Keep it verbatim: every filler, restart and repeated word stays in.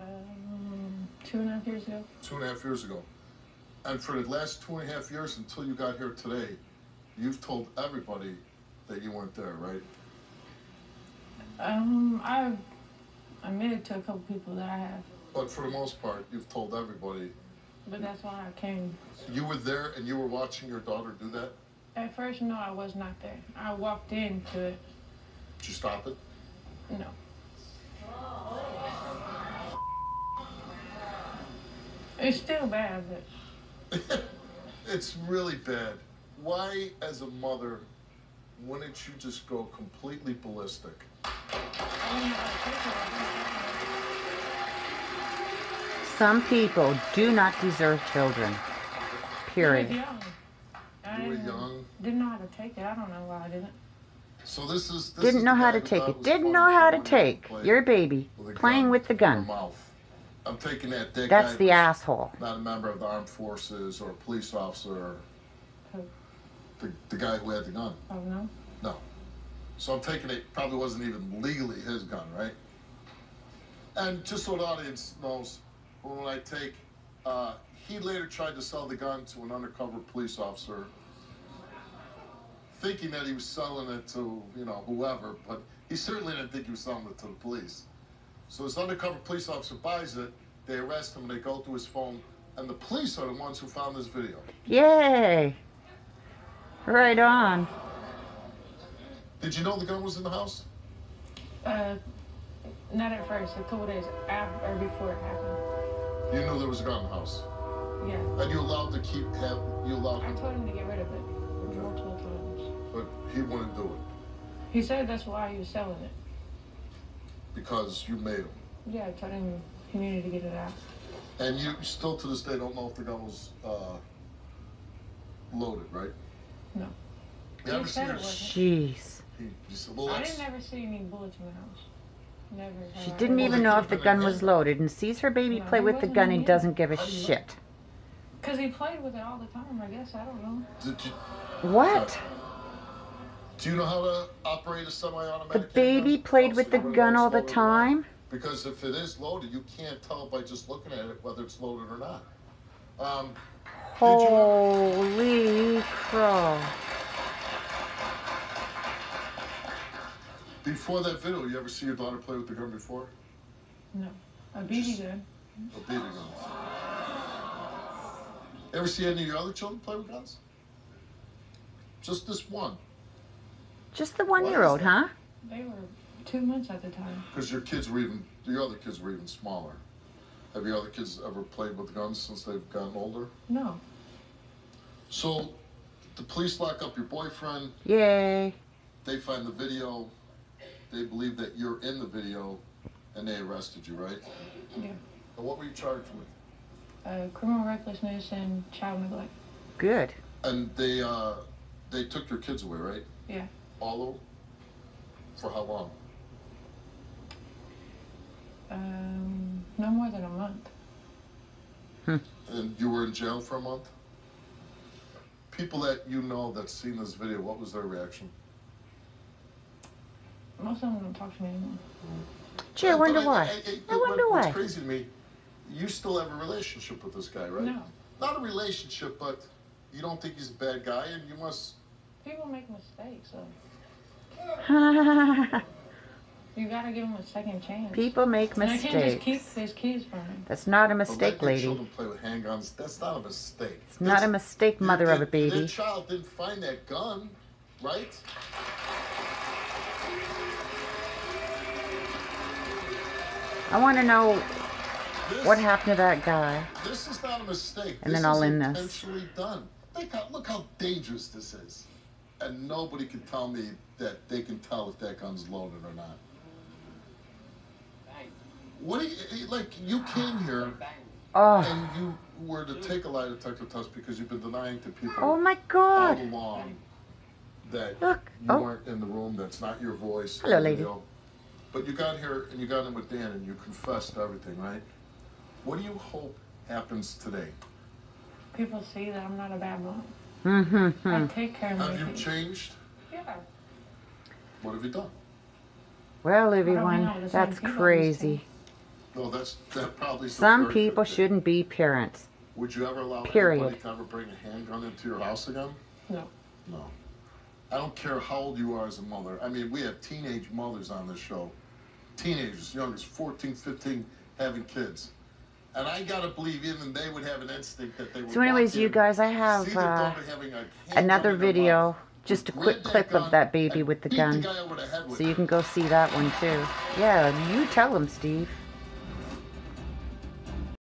Um, two and a half years ago. Two and a half years ago. And for the last two and a half years until you got here today, you've told everybody that you weren't there, right? Um, I've admitted to a couple people that I have. But for the most part, you've told everybody. But that's why I came. You were there and you were watching your daughter do that? At first, no, I was not there. I walked into it. Did you stop it? No. It's still bad, but... It's really bad. Why, as a mother, wouldn't you just go completely ballistic? Some people do not deserve children. Period. You were young. I you were young. Didn't know how to take it. I don't know why I didn't. So this is. This didn't is know how to take it. Didn't know how to take your baby playing with the gun. I'm taking that. that That's guy the asshole. Not a member of the armed forces or a police officer. Who? The the guy who had the gun. Oh no. No. So I'm taking it. Probably wasn't even legally his gun, right? And just so the audience knows. When I take, uh, he later tried to sell the gun to an undercover police officer, thinking that he was selling it to, you know, whoever, but he certainly didn't think he was selling it to the police. So this undercover police officer buys it, they arrest him, and they go through his phone, and the police are the ones who found this video. Yay! Right on. Did you know the gun was in the house? Uh, not at first, a couple days after, or before it happened. You knew there was a gun in the house? Yeah. And you allowed to keep, have, you allowed him? I told him to get rid of it, okay. Multiple times. But he wouldn't do it? He said that's why he was selling it. Because you made him? Yeah, I told him he needed to get it out. And you still to this day don't know if the gun was uh, loaded, right? No. You ever seen it? Jeez. He, he said, well, I didn't ever see any bullets in the house. Never she didn't even know if the gun was loaded and sees her baby no, play with the gun and doesn't give a shit. Because he played with it all the time, I guess. I don't know. Did you, what? Do you know how to operate a semi-automatic gun? The baby played with the gun all the time? Because if it is loaded, you can't tell by just looking at it whether it's loaded or not. Um, Holy crow. Before that video, you ever see your daughter play with the gun before? No. A B B gun. A B B gun. Ever see any of your other children play with guns? Just this one. Just the one-year-old, huh? They were two months at the time. Because your kids were even, your other kids were even smaller. Have your other kids ever played with guns since they've gotten older? No. So, the police lock up your boyfriend. Yay. They find the video. They believe that you're in the video, and they arrested you, right? Yeah. And what were you charged with? Uh, criminal recklessness and child neglect. Good. And they uh, they took your kids away, right? Yeah. All of them? For how long? Um, no more than a month. Hmm. And you were in jail for a month? People that you know that seen this video, what was their reaction? Most of them don't talk to me anymore. Gee, I wonder why. I, I, I, I wonder why. It's crazy to me. You still have a relationship with this guy, right? No. Not a relationship, but you don't think he's a bad guy, and you must... People make mistakes, so... You gotta give them a second chance. People make mistakes. And I can't just keep these keys from him. That's not a mistake, lady. Children play with handguns. That's not a mistake. It's not a mistake, mother of a baby. Their child didn't find that gun, right? I want to know this, what happened to that guy. This is not a mistake. And this then I'll end this. Intentionally done. Look how, look how dangerous this is. And nobody can tell me that they can tell if that gun's loaded or not. What do you, like, you came here oh. and you were to take a lie detector test because you've been denying to people oh my God. all along that look. you oh. weren't in the room, that's not your voice. Hello, lady. Video. But you got here and you got in with Dan and you confessed to everything, right? What do you hope happens today? People see that I'm not a bad mom. Mm-hmm. I take care of my Have you changed? Yeah. What have you done? Well, everyone, that's crazy. Well, that's, that probably some people shouldn't be parents. Would you ever allow Period. anybody to ever bring a handgun into your house again? No. No. I don't care how old you are as a mother. I mean, we have teenage mothers on this show. Teenagers, young as fourteen, fifteen, having kids. And I gotta believe even they would have an instinct that they would. So anyways, you guys, I have uh, another video, just a quick clip of that baby with the gun. So you can go see that one too. Yeah, you tell them, Steve.